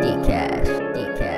DKash.